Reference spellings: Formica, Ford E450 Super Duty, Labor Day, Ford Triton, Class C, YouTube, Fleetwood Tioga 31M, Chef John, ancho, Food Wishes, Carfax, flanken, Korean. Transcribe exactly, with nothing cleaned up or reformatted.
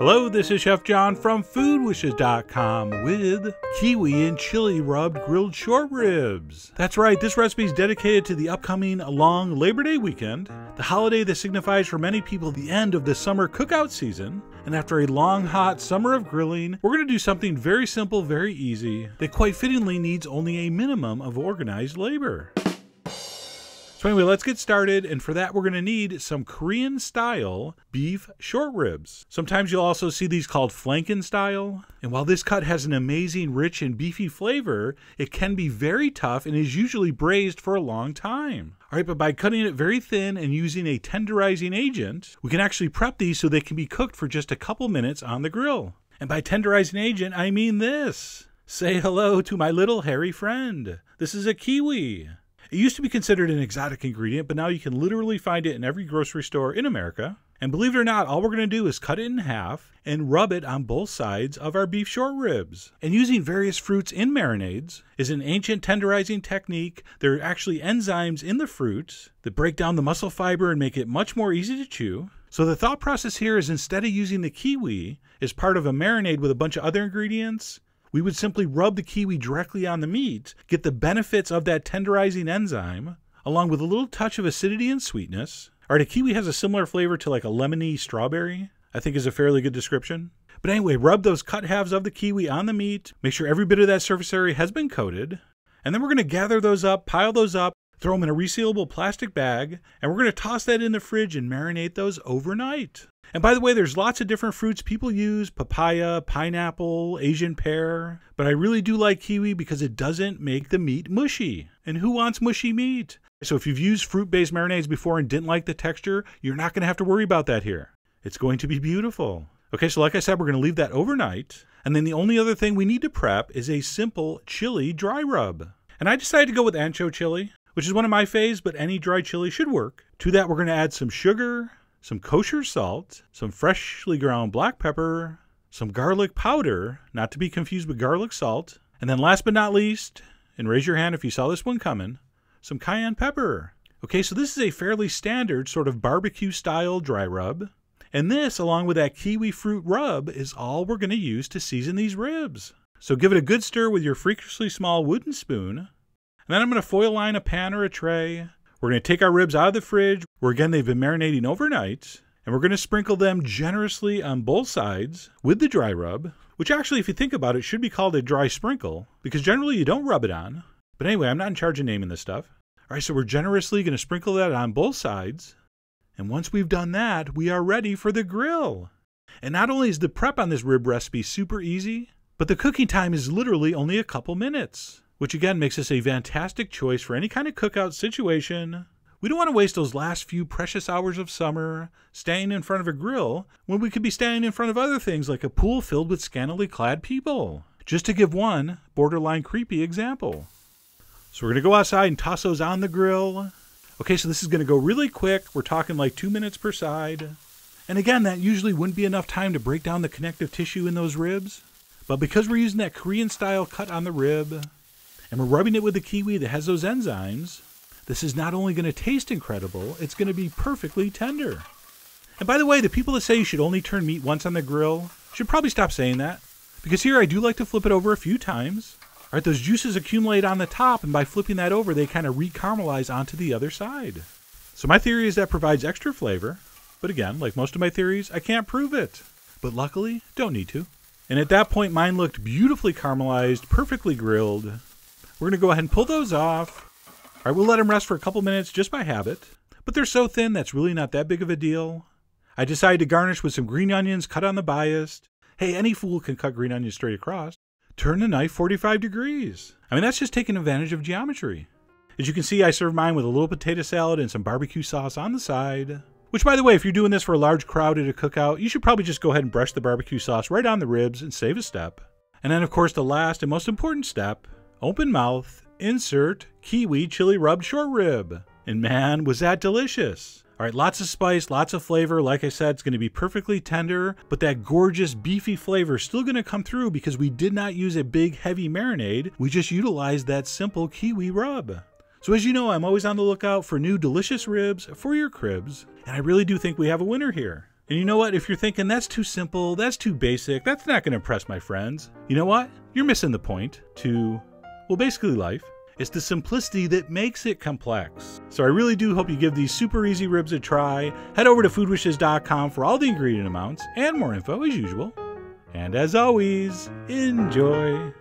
Hello, this is Chef John from food wishes dot com with kiwi and chili rubbed grilled short ribs. That's right, this recipe is dedicated to the upcoming long Labor Day weekend, the holiday that signifies for many people the end of the summer cookout season. And after a long, hot summer of grilling, we're going to do something very simple, very easy, that quite fittingly needs only a minimum of organized labor. So anyway, let's get started, and for that we're going to need some Korean style beef short ribs. Sometimes you'll also see these called flanken style, and while this cut has an amazing rich and beefy flavor, it can be very tough and is usually braised for a long time. Alright, but by cutting it very thin and using a tenderizing agent, we can actually prep these so they can be cooked for just a couple minutes on the grill. And by tenderizing agent, I mean this. Say hello to my little hairy friend. This is a kiwi. It used to be considered an exotic ingredient, but now you can literally find it in every grocery store in America. And believe it or not, all we're going to do is cut it in half and rub it on both sides of our beef short ribs. And using various fruits in marinades is an ancient tenderizing technique. There are actually enzymes in the fruits that break down the muscle fiber and make it much more easy to chew. So the thought process here is, instead of using the kiwi as part of a marinade with a bunch of other ingredients, we would simply rub the kiwi directly on the meat, get the benefits of that tenderizing enzyme, along with a little touch of acidity and sweetness. All right, a kiwi has a similar flavor to like a lemony strawberry, I think is a fairly good description. But anyway, rub those cut halves of the kiwi on the meat, make sure every bit of that surface area has been coated, and then we're going to gather those up, pile those up, throw them in a resealable plastic bag, and we're going to toss that in the fridge and marinate those overnight. And by the way, there's lots of different fruits people use: papaya, pineapple, Asian pear. But I really do like kiwi because it doesn't make the meat mushy. And who wants mushy meat? So if you've used fruit-based marinades before and didn't like the texture, you're not going to have to worry about that here. It's going to be beautiful. Okay, so like I said, we're going to leave that overnight. And then the only other thing we need to prep is a simple chili dry rub. And I decided to go with ancho chili, which is one of my faves, but any dry chili should work. To that, we're going to add some sugar, some kosher salt, some freshly ground black pepper, some garlic powder, not to be confused with garlic salt, and then last but not least, and raise your hand if you saw this one coming, some cayenne pepper. Okay, so this is a fairly standard sort of barbecue style dry rub, and this, along with that kiwi fruit rub, is all we're going to use to season these ribs. So give it a good stir with your freakishly small wooden spoon, and then I'm going to foil line a pan or a tray. We're going to take our ribs out of the fridge, where again they've been marinating overnight, and we're going to sprinkle them generously on both sides with the dry rub, which actually, if you think about it, should be called a dry sprinkle, because generally you don't rub it on. But anyway, I'm not in charge of naming this stuff. All right, so we're generously going to sprinkle that on both sides, and once we've done that, we are ready for the grill. And not only is the prep on this rib recipe super easy, but the cooking time is literally only a couple minutes, which again makes this a fantastic choice for any kind of cookout situation. We don't want to waste those last few precious hours of summer standing in front of a grill when we could be standing in front of other things like a pool filled with scantily clad people. Just to give one borderline creepy example. So we're going to go outside and toss those on the grill. Okay, so this is going to go really quick. We're talking like two minutes per side. And again, that usually wouldn't be enough time to break down the connective tissue in those ribs. But because we're using that Korean style cut on the rib, and we're rubbing it with the kiwi that has those enzymes, this is not only going to taste incredible, it's going to be perfectly tender. And by the way, the people that say you should only turn meat once on the grill should probably stop saying that, because here I do like to flip it over a few times. All right, those juices accumulate on the top, and by flipping that over, they kind of re-caramelize onto the other side. So my theory is that provides extra flavor, but again, like most of my theories, I can't prove it. But luckily, don't need to. And at that point, mine looked beautifully caramelized, perfectly grilled. We're going to go ahead and pull those off. All right, we'll let them rest for a couple minutes just by habit. But they're so thin, that's really not that big of a deal. I decided to garnish with some green onions cut on the bias. Hey, any fool can cut green onions straight across. Turn the knife forty-five degrees. I mean, that's just taking advantage of geometry. As you can see, I serve mine with a little potato salad and some barbecue sauce on the side. Which, by the way, if you're doing this for a large crowd at a cookout, you should probably just go ahead and brush the barbecue sauce right on the ribs and save a step. And then, of course, the last and most important step: open mouth, insert kiwi chili rubbed short rib. And man, was that delicious. All right, lots of spice, lots of flavor. Like I said, it's going to be perfectly tender, but that gorgeous beefy flavor is still going to come through because we did not use a big heavy marinade. We just utilized that simple kiwi rub. So as you know, I'm always on the lookout for new delicious ribs for your cribs, and I really do think we have a winner here. And you know what? If you're thinking that's too simple, that's too basic, that's not going to impress my friends, you know what? You're missing the point to, well, basically life. It's the simplicity that makes it complex. So I really do hope you give these super easy ribs a try. Head over to food wishes dot com for all the ingredient amounts and more info as usual. And as always, enjoy.